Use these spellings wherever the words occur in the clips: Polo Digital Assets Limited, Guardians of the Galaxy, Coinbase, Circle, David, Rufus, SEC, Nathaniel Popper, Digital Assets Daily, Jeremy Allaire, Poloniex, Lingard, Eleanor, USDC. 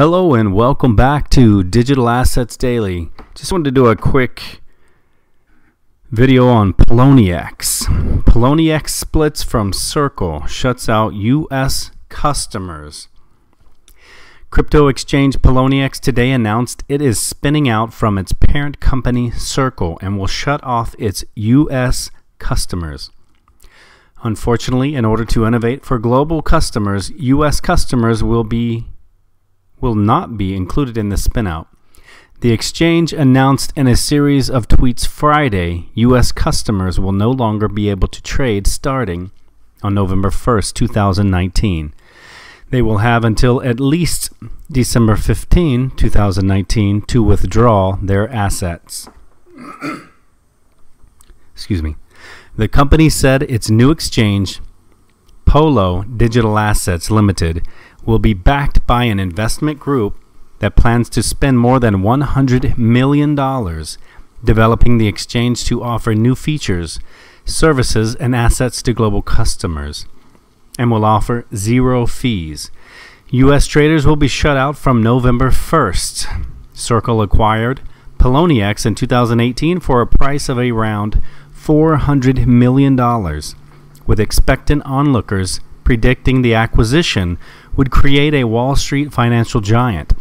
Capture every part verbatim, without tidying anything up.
Hello and welcome back to Digital Assets Daily. Just wanted to do a quick video on Poloniex. Poloniex splits from Circle, shuts out U S customers. Crypto exchange Poloniex today announced it is spinning out from its parent company Circle and will shut off its U S customers. Unfortunately, in order to innovate for global customers, U S customers will be will not be included in the spinout. The exchange announced in a series of tweets Friday, U S customers will no longer be able to trade starting on November first, two thousand nineteen. They will have until at least December fifteenth, two thousand nineteen to withdraw their assets. Excuse me. The company said its new exchange, Polo Digital Assets Limited, will be backed by an investment group that plans to spend more than one hundred million dollars developing the exchange to offer new features, services, and assets to global customers, and will offer zero fees. U S traders will be shut out from November first. Circle acquired Poloniex in two thousand eighteen for a price of around four hundred million dollars, with expectant onlookers predicting the acquisition would create a Wall Street financial giant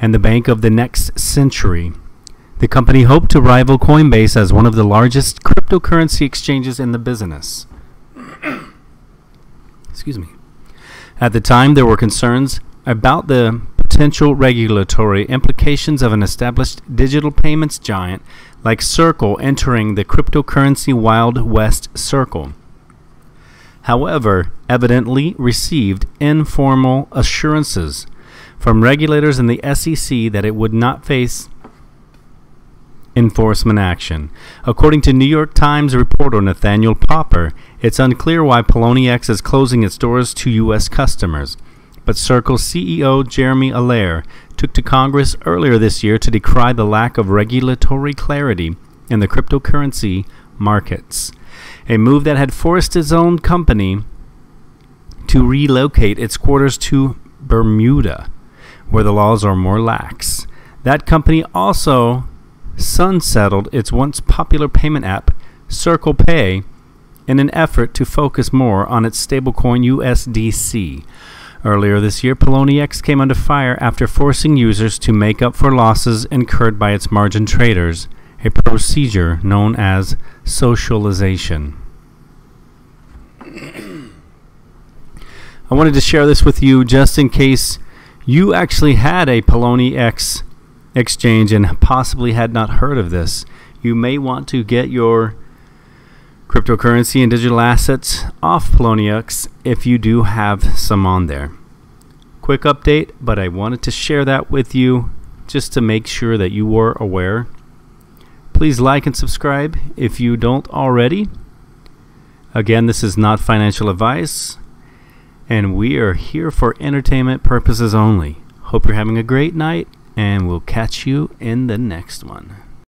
and the bank of the next century. The company hoped to rival Coinbase as one of the largest cryptocurrency exchanges in the business. Excuse me. At the time, there were concerns about the potential regulatory implications of an established digital payments giant like Circle entering the cryptocurrency Wild West circle. However, evidently received informal assurances from regulators and the S E C that it would not face enforcement action. According to New York Times reporter Nathaniel Popper, it's unclear why Poloniex is closing its doors to U S customers, but Circle C E O Jeremy Allaire took to Congress earlier this year to decry the lack of regulatory clarity in the cryptocurrency markets, a move that had forced its own company to relocate its quarters to Bermuda, where the laws are more lax. That company also sun-settled its once popular payment app, Circle Pay, in an effort to focus more on its stablecoin U S D C. Earlier this year, Poloniex came under fire after forcing users to make up for losses incurred by its margin traders, a procedure known as socialization. I wanted to share this with you just in case you actually had a Poloniex exchange and possibly had not heard of this. You may want to get your cryptocurrency and digital assets off Poloniex if you do have some on there. Quick update, but I wanted to share that with you just to make sure that you were aware. Please like and subscribe if you don't already. Again, this is not financial advice, and we are here for entertainment purposes only. Hope you're having a great night, and we'll catch you in the next one.